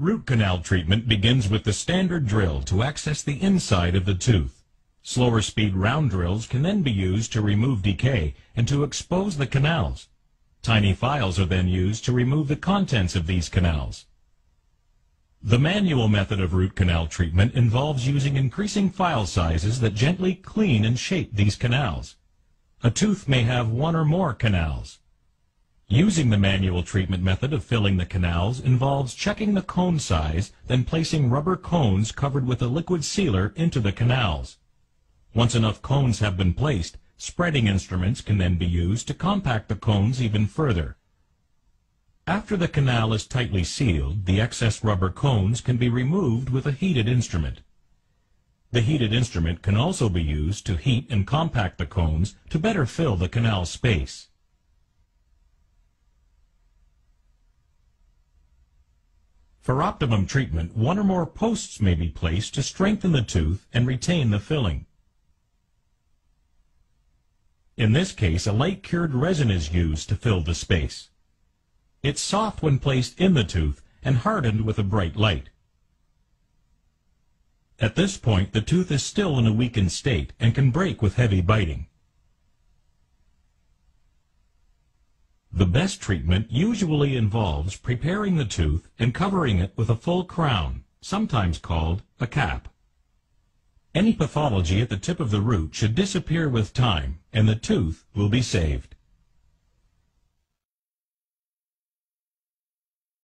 Root canal treatment begins with the standard drill to access the inside of the tooth. Slower speed round drills can then be used to remove decay and to expose the canals. Tiny files are then used to remove the contents of these canals. The manual method of root canal treatment involves using increasing file sizes that gently clean and shape these canals. A tooth may have one or more canals. Using the manual treatment method of filling the canals involves checking the cone size, then placing rubber cones covered with a liquid sealer into the canals. Once enough cones have been placed, spreading instruments can then be used to compact the cones even further. After the canal is tightly sealed, the excess rubber cones can be removed with a heated instrument. The heated instrument can also be used to heat and compact the cones to better fill the canal space. For optimum treatment, one or more posts may be placed to strengthen the tooth and retain the filling. In this case, a light-cured resin is used to fill the space. It's soft when placed in the tooth and hardened with a bright light. At this point, the tooth is still in a weakened state and can break with heavy biting. The best treatment usually involves preparing the tooth and covering it with a full crown, sometimes called a cap. Any pathology at the tip of the root should disappear with time, and the tooth will be saved.